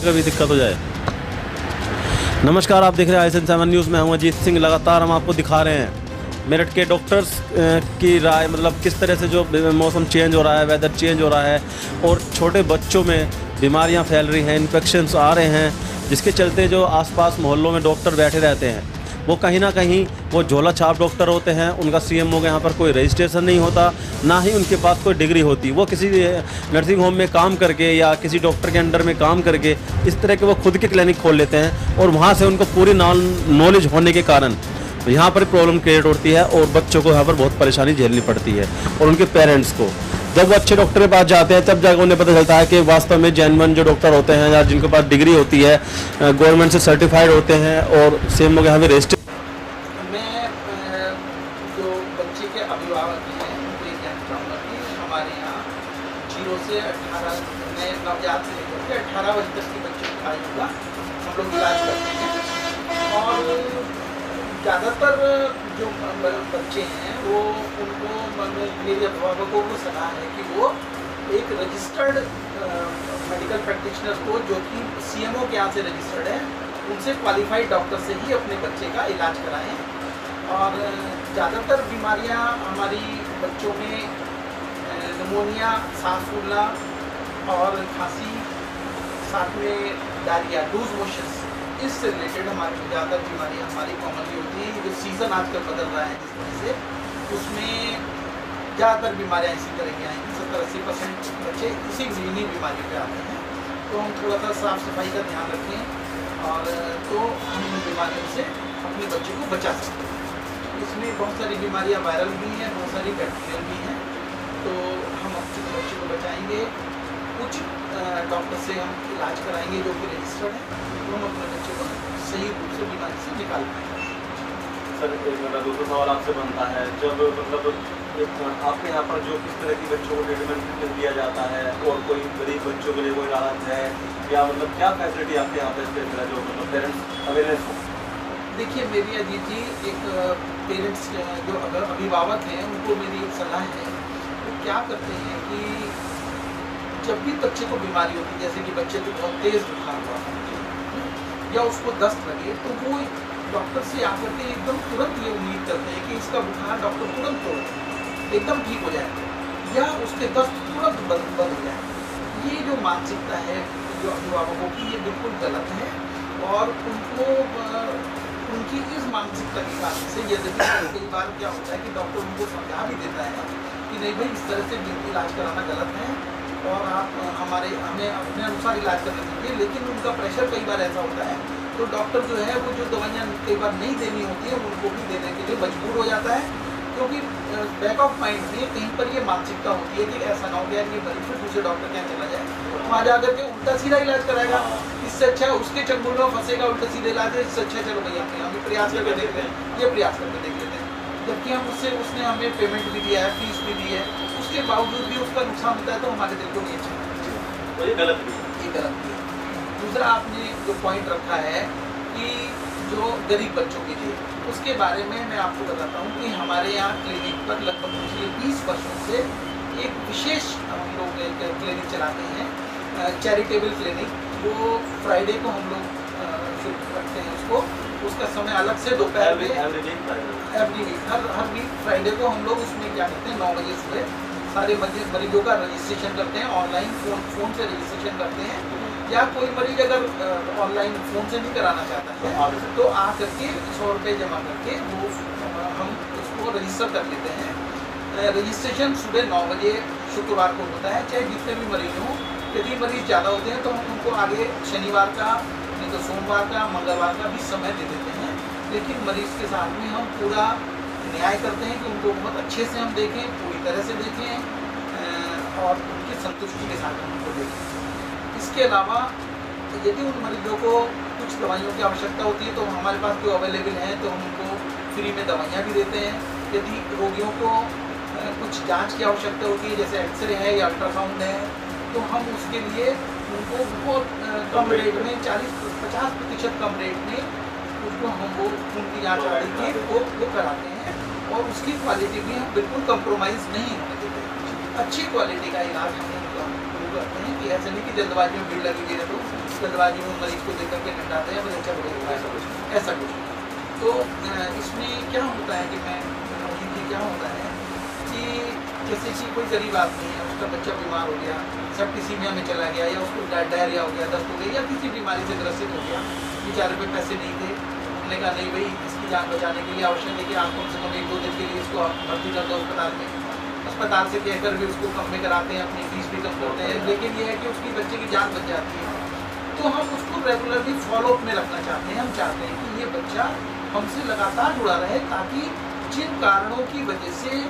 कुछ का भी दिक्कत हो जाए। नमस्कार, आप देख रहे हैं आईएसएन7 न्यूज़ में हूँ अजीत सिंह। लगातार हम आपको दिखा रहे हैं मेरठ के डॉक्टर्स की राय, मतलब किस तरह से जो मौसम चेंज हो रहा है, वेदर चेंज हो रहा है और छोटे बच्चों में बीमारियाँ फैल रही हैं, इन्फेक्शंस आ रहे हैं, जिसके चलते जो आसपास मोहल्लों में डॉक्टर बैठे रहते हैं वो कहीं ना कहीं वो झोला छाप डॉक्टर होते हैं। उनका सीएमओ के यहाँ पर कोई रजिस्ट्रेशन नहीं होता, ना ही उनके पास कोई डिग्री होती। वो किसी नर्सिंग होम में काम करके या किसी डॉक्टर के अंडर में काम करके इस तरह के वो खुद के क्लिनिक खोल लेते हैं और वहाँ से उनको पूरी नॉलेज होने के कारण यहाँ पर प्रॉब्लम क्रिएट होती है और बच्चों को यहाँ पर बहुत परेशानी झेलनी पड़ती है। और उनके पेरेंट्स को जब वो अच्छे डॉक्टर के पास जाते हैं तब जाकर उन्हें पता चलता है कि वास्तव में जेन्युइन जो डॉक्टर होते हैं या जिनके पास डिग्री होती है, गवर्नमेंट से सर्टिफाइड होते हैं और सीएमओ के यहाँ भी रजिस्टर। मैं जो बच्चे के अभिभावक हैं उनके कहना चाहूँगा कि हमारे यहाँ 0 से 18 में नवजात से लेकर के 18 वर्ष तक के बच्चों का हम लोग इलाज करते हैं और ज़्यादातर जो बच्चे हैं वो उनको मेरे अभिभावकों को सलाह है कि वो एक रजिस्टर्ड मेडिकल प्रैक्टिशनर को, जो कि सीएमओ के यहाँ से रजिस्टर्ड है, उनसे क्वालिफाइड डॉक्टर से ही अपने बच्चे का इलाज कराएं। और ज़्यादातर बीमारियाँ हमारी बच्चों में निमोनिया, सांस फूलना और खांसी, साथ में डायरिया, लूज मोशंस, इससे रिलेटेड हमारे ज़्यादा बीमारियाँ हमारी कॉमनली होती हैं। जो सीज़न आजकल बदल रहा है इस तरह से, उसमें ज़्यादातर बीमारियाँ इसी तरह की आएंगी। 70-80% बच्चे इसी इन्हीं बीमारी पे आते हैं। तो हम थोड़ा सा साफ़ सफाई का ध्यान रखें और तो हम इन बीमारियों से अपने बच्चे को बचा सकते हैं। इसमें बहुत सारी बीमारियाँ वायरल भी हैं, बहुत सारी बैक्टीरियल भी हैं। तो हम अपने बच्चे को बचाएँगे, कुछ डॉक्टर से हम इलाज कराएँगे जो कि रजिस्टर्ड है, हम अपने बच्चे को सही रूप से बीमारी से निकाल पाएंगे। सर, मेरा दूसरा सवाल आपसे बनता है, जब मतलब आपके यहाँ पर जो किस तरह की बच्चों को ट्रीटमेंट दिया जाता है और कोई गरीब बच्चों के लिए कोई इलाज है या मतलब क्या फैसिलिटी आपके यहाँ पर इसके अंदर जो मतलब पेरेंट्स अवेयरनेस हो? देखिए, मेरी अजीत जी एक पेरेंट्स जो अगर अभिभावक हैं उनको मेरी एक सलाह है, वो क्या करते हैं कि जब भी बच्चे को बीमारी होती है, जैसे कि बच्चे को बहुत तेज़ बुखार हुआ या उसको दस्त लगे, तो वो डॉक्टर से आकर के एकदम तुरंत ये उम्मीद करते हैं कि इसका बुखार डॉक्टर तुरंत तोड़ एकदम ठीक हो जाएगा या उसके दस्त तुरंत बंद हो जाएगा। ये जो मानसिकता है जो अभिभावकों की, ये बिल्कुल गलत है और उनको उनकी इस मानसिकता के कारण से यदि कई बार क्या होता है कि डॉक्टर उनको समझा भी देता है कि नहीं भाई, इस तरह से बिल्कुल इलाज कराना गलत है और आप हमें अपने अनुसार इलाज करना चाहिए। लेकिन उनका प्रेशर कई बार ऐसा होता है तो डॉक्टर जो है वो जो दवाइयाँ कई बार नहीं देनी होती है उनको भी देने के लिए मजबूर हो जाता है, क्योंकि बैक ऑफ माइंड में कहीं पर ये मानसिकता होती है कि ऐसा ना हो गया कि मरीज फिर दूसरे डॉक्टर के यहाँ चला जाए, वहाँ जा करके उल्टा सीधा इलाज कराएगा। इससे अच्छा उसके चंगुल में फंसेगा, उल्टा सीधा इलाज है, इससे अच्छा चलो भैया हम प्रयास करके देख रहे हैं, ये प्रयास करके देख लेते हैं, जबकि हम उससे उसने हमें पेमेंट भी दिया है, फीस भी दी है, उसके बावजूद भी उसका नुकसान होता है तो हमारे दिल को नहीं अच्छा लगता। तो ये गलत भी है, ये गलत भी है। दूसरा आपने जो पॉइंट रखा है कि जो गरीब बच्चों के लिए, उसके बारे में मैं आपको बताता हूँ कि हमारे यहाँ क्लिनिक पर लगभग पिछले 20 वर्षों से एक विशेष हम लोग क्लिनिक चलाते हैं, चैरिटेबल क्लिनिक। वो फ्राइडे को हम लोग रखते हैं उसको, उसका समय अलग से दोपहर में एवरी वीक हर वीक फ्राइडे को हम लोग उसमें क्या करते हैं, 9 बजे सुबह सारे मरीजों का रजिस्ट्रेशन करते हैं। ऑनलाइन फ़ोन से रजिस्ट्रेशन करते हैं या कोई मरीज अगर ऑनलाइन फ़ोन से भी कराना चाहता है तो आ करके ₹100 जमा करके वो हम उसको रजिस्टर कर लेते हैं। रजिस्ट्रेशन सुबह 9 बजे शुक्रवार को होता है, चाहे जितने भी मरीज हों। यदि मरीज़ ज़्यादा होते हैं तो हम उनको आगे शनिवार का, तो सोमवार का, मंगलवार का भी समय दे देते हैं। लेकिन मरीज़ के साथ में हम पूरा न्याय करते हैं कि उनको बहुत अच्छे से हम देखें, पूरी तरह से देखें और उनकी संतुष्टि के साथ हम उनको देखें। इसके अलावा यदि उन मरीजों को कुछ दवाइयों की आवश्यकता होती है तो हमारे पास जो अवेलेबल हैं तो हम उनको फ्री में दवाइयाँ भी देते हैं। यदि रोगियों को कुछ जाँच की आवश्यकता होती है, जैसे एक्सरे है या अल्ट्रासाउंड है, तो हम उसके लिए उनको बहुत कम रेट में, 40-50% कम रेट में उसको हम वो उनकी जाँच के वो कराते हैं और उसकी क्वालिटी भी हम बिल्कुल कम्प्रोमाइज़ नहीं होने देते। अच्छी क्वालिटी का इलाज हम करते हैं कि ऐसे नहीं कि जल्दबाजी में भीड़ लगी रहे तो मास्क लगवाने में मरीज को देख करके घटाते हैं बच्चा बदलता है ऐसा कुछ। तो इसमें क्या होता है कि मैं क्या होता है कि जैसे कि कोई गरीब आदमी है, उसका बच्चा बीमार हो गया, सब किसी में चला गया या उसको डायरिया हो गया, दस्त हो गई या किसी बीमारी से ग्रसित हो गया, बेचारे पे पैसे नहीं थे, उन्होंने कहा नहीं भाई इसकी जान बचाने के लिए आवश्यक है कि आप कम से कम 1-2 दिन के लिए इसको भर्ती कर दो अस्पताल में। अस्पताल से कहकर भी उसको कम में कराते हैं, अपनी फीस भी कम करते हैं, लेकिन यह है कि उसकी बच्चे की जान बच जाती है। तो हम उसको रेगुलरली फॉलोअप में रखना चाहते हैं, हम चाहते हैं कि ये बच्चा हमसे लगातार जुड़ा रहे ताकि जिन कारणों की वजह से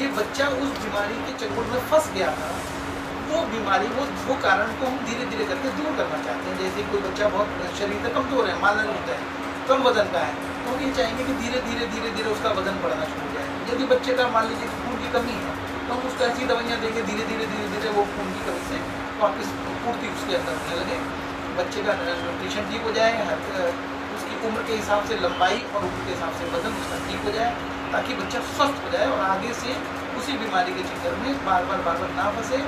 ये बच्चा उस बीमारी के चक्कर में फंस गया था वो बीमारी वो कारण को हम धीरे धीरे करके दूर करना चाहते हैं। जैसे कोई बच्चा बहुत शरीर से कमजोर है, मालन होता है, कम वजन का है, तो हम ये चाहेंगे कि धीरे धीरे उसका वजन बढ़ना शुरू हो जाए। यदि बच्चे का मान लीजिए खून की कमी है तो हम उसको ऐसी दवाइयाँ देंगे धीरे धीरे वो खून की कमी से वापस पूर्ति उसके अंदर होने लगे, बच्चे का न्यूट्रिशन ठीक हो जाए, उसकी उम्र के हिसाब से लंबाई और उम्र के हिसाब से वजन उसका ठीक हो जाए ताकि बच्चा स्वस्थ हो जाए और आगे से उसी बीमारी के चक्कर में बार बार ना फंसे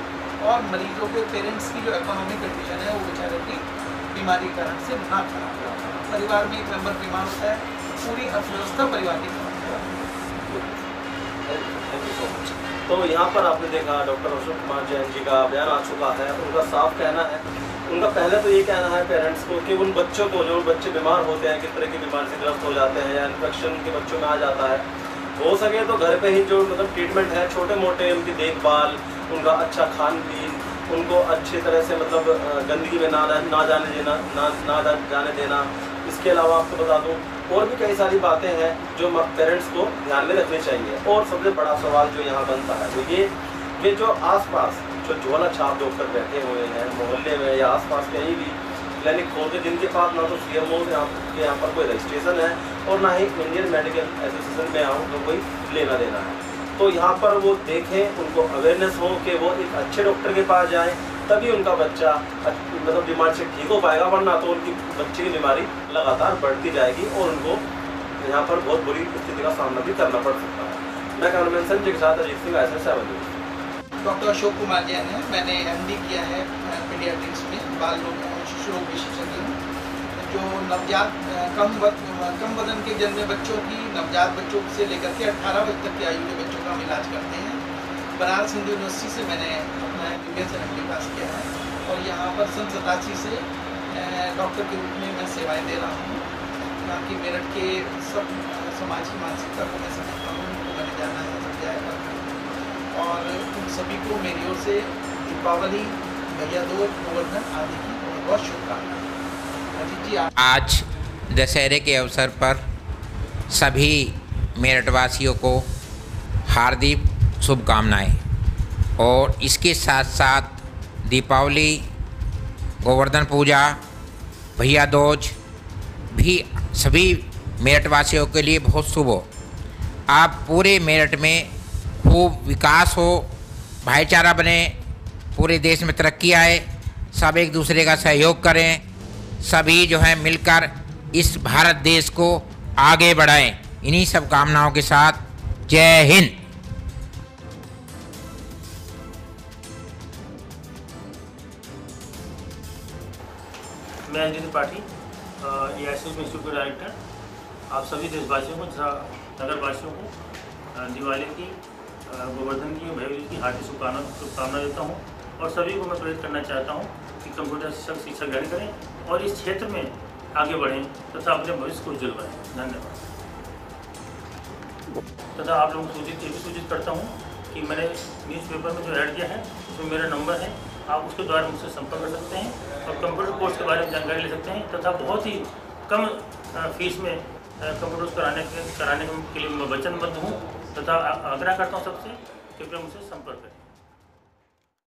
और मरीजों के पेरेंट्स की जो इकोनॉमिक कंडीशन है वो बेचारे की बीमारी के कारण से ना खराब हो। परिवार में एक मेंबर बीमार होता है, पूरी अर्थव्यवस्था परिवार की खराब हो जाती है। तो यहाँ पर आपने देखा डॉक्टर अशोक कुमार जैन जी का बयान आ चुका है। उनका साफ कहना है, उनका पहले तो ये कहना है पेरेंट्स को कि उन बच्चों को जो बच्चे बीमार होते हैं, किस तरह की बीमारी से ग्रस्त हो जाते हैं या इन्फेक्शन के बच्चों में आ जाता है, हो सके तो घर पे ही जो मतलब ट्रीटमेंट है, छोटे मोटे उनकी देखभाल, उनका अच्छा खान पीन, उनको अच्छी तरह से मतलब गंदगी में ना जाने देना। इसके अलावा आपको बता दूं और भी कई सारी बातें हैं जो पेरेंट्स को ध्यान में रखनी चाहिए। और सबसे बड़ा सवाल जो यहाँ बनता है वो ये जो आसपास जो झोला छाप डॉक्टर बैठे हुए हैं मोहल्ले में या आसपास कहीं भी क्लिनिक खोलते, जिनके पास ना तो सीएमओ के यहाँ पर कोई रजिस्ट्रेशन है और ना ही इंडियन मेडिकल एसोसिएशन में आऊँ तो कोई लेना देना है। तो यहाँ पर वो देखें, उनको अवेयरनेस हो कि वो एक अच्छे डॉक्टर के पास जाएं, तभी उनका बच्चा मतलब बीमारी से ठीक हो पाएगा, वरना तो उनकी बच्चे की बीमारी लगातार बढ़ती जाएगी और उनको यहाँ पर बहुत बुरी स्थिति का सामना भी करना पड़ सकता है। मैं कैमरामैन संजय के साथ अजीत सिंह, आईएसएन7। डॉक्टर अशोक कुमार जैन है, मैंने MD किया है पीडियाट्रिक्स में, बाल रोग शिशु रोग विशेषज्ञ हूँ। जो नवजात कम वजन के जन्मे बच्चों की, नवजात बच्चों से लेकर के 18 वर्ष तक की आयु के बच्चों का हम इलाज करते हैं। बनारस हिंदू यूनिवर्सिटी से मैंने अपना MBBS पास किया है और यहाँ पर सन 87 से डॉक्टर के रूप में मैं सेवाएं दे रहा हूँ। यहाँ की मेरठ के सब समाज की मानसिकता को मैं समझता हूँ, उनको मैंने जाना है, समझाया और उन सभी को मेरी ओर से दीपावली, भैया दूज, गोवर्धन आदि की बहुत बहुत शुभकामनाएं। आज दशहरे के अवसर पर सभी मेरठवासियों को हार्दिक शुभकामनाएँ और इसके साथ साथ दीपावली, गोवर्धन पूजा, भैया दूज भी सभी मेरठवासियों के लिए बहुत शुभ हो। आप पूरे मेरठ में खूब विकास हो, भाईचारा बने, पूरे देश में तरक्की आए, सब एक दूसरे का सहयोग करें, सभी जो है मिलकर इस भारत देश को आगे बढ़ाएं। इन्हीं सब कामनाओं के साथ जय हिंद। मैं अजीत सिंह पाठी, आईएसएन7 इंस्टीट्यूट के डायरेक्टर। आप सभी देशवासियों को तथा नगरवासियों को दिवाली की, गोवर्धन की, भैया की हार्दिक शुभकामना देता हूँ और सभी को मैं प्रेरित करना चाहता हूँ कि कंप्यूटर शिक्षा ग्रहण करें और इस क्षेत्र में आगे बढ़ें तथा अपने भविष्य को उज्जवल बनाएं। धन्यवाद। तथा आप लोगों को सूचित करता हूँ कि मैंने न्यूज़पेपर में जो ऐड किया है उसमें मेरा नंबर है, आप उसके द्वारा मुझसे संपर्क कर सकते हैं और कंप्यूटर कोर्स के बारे में जानकारी ले सकते हैं तथा बहुत ही कम फीस में कंप्यूटर्स कराने के लिए मैं वचनबद्ध हूँ तथा आग्रह करता हूँ सबसे कृपया मुझसे संपर्क करें।